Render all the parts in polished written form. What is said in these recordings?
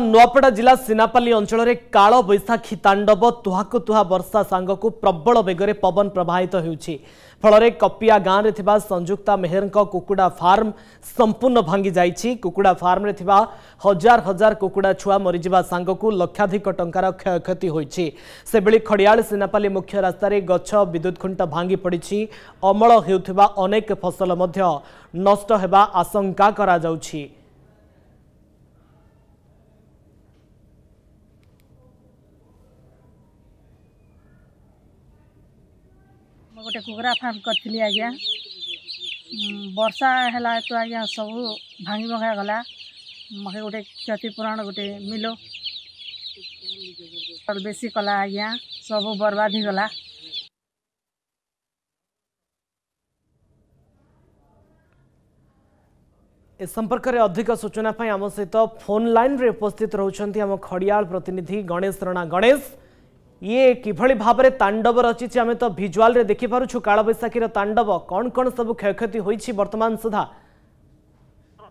नुआपड़ा जिला सिनापाली अंचल में कालबैशाखी तांडव तुहाको तुहा वर्षा सांग को प्रबल बेगर पवन प्रवाहित होउछि। फलरे कपिया गाँव में थिबा संयुक्ता मेहर कुकुड़ा फार्म संपूर्ण भांगी जाइछि। कुकुड़ा फार्म रे थिबा हजार हजार कुकुड़ा छुआ मरीजवा सांग को लक्षाधिक टंकार क्षयक्षति होइछि। सेबेले खड़ियाल सिनापाली मुख्य रास्तार गछ विद्युत खुंट भांगी पड़िछि। अमल हेउथिबा अनेक फसल मध्य नष्ट हेबा आशंका करा जाउछि। गोटे कुकुरा फार्म करी आज्ञा वर्षा है तो आज्ञा सब भांगी भंगा गला मके गोटे क्षतिपूरण गोटे मिलो और बेसी कला आज्ञा सब बर्बाद ही गला। ए संपर्क में अधिक सूचना पाई आम सहित फोन लाइन रे उपस्थित रहउछंती आम खड़ियाल प्रतिनिधि गणेश रणा। गणेश, ये किभली भाव में तांडव रची आम तो भिजुआल रे देखी पारुछु। कालबैशाखीर तांडव कौन कौन सब क्षयक्षति होईछि वर्तमान सुधा?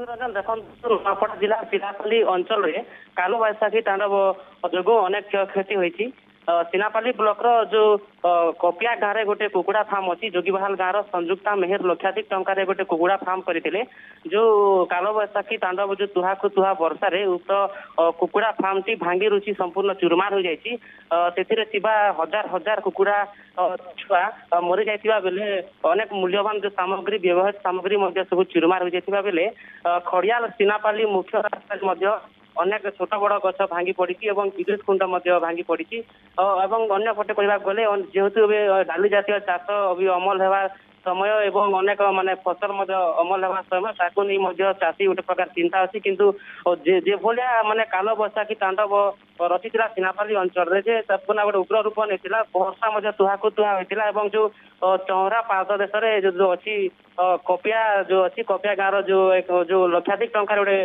नुआपड़ा जिला सिनापाली अंचल में कालबैशाखी तांडव जोगो अनेक क्षयक्षति होईछि। सिनापाली ब्लॉक रो जो कोपिया गाँव में गोटे कुकुड़ा फार्म अच्छी जोगीबहाल गाँव रो संयुक्ता मेहर लक्षाधिक टंकार गोटे कुकुड़ा फार्म करते जो कालबैशाखी तांडव जो तुहाकु तुहा वर्षा उक्त कुकुड़ा फार्म टी भांगी रुचि संपूर्ण चूरमार हो जाइए। हजार हजार कुकुड़ा छुआ मरी जाता बेले अनेक मूल्यवान जो सामग्री व्यवहार सामग्री सब चूरमार हो जाता बेले खड़ियाल सिनापाली मुख्य रास्ता अनेक छोट बड़ गछ भांगी पड़ी एवं विद्युत खुंड भांगी पड़ी एवं अन्य पटे कह गले जेहेतु डाली जातीय चाष अभी अमल होगा समय एवं अनेक मानने फसल अमल होगा समय ताकू नहीं चाषी गोटे प्रकार चिंता अच्छी किंतु जे भाया मानने कालबैशाखी तांडव रचिता सिनापाली अंचल में जे पूरा गोटे उग्र रूप नहीं वर्षा तुहाकु तुहा होता है। जो चौरा पाददेश जो अच्छी कोपिया जो अच्छी कोपिया गाँव जो लक्षाधिक टंका गोटे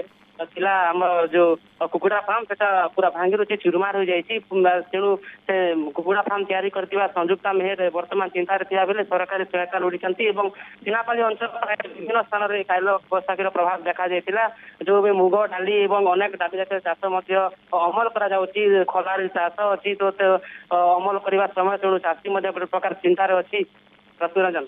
जो कुकुड़ा फार्म से पूरा भांगी रुचे चूरमार हो जाएगी। तेणु से कुकुड़ा फार्म तैयारी करथिबा संयुक्ता मेहर वर्तमान चिंतार थिया बेले सरकार सहायता लोड़िछंती। सिनापाली अंचल विभिन्न स्थान में कालबैशाखीर प्रभाव देखा जाइतिला जो भी मुग डाली एवं अनेक डाली जातीय चाष मध्य अमल करा जाउची। खलारी चाष अछि तो अमल करबा समय तेणु चाषी मध्य गोटे प्रकार चिंतार अछि। रतुरंजन,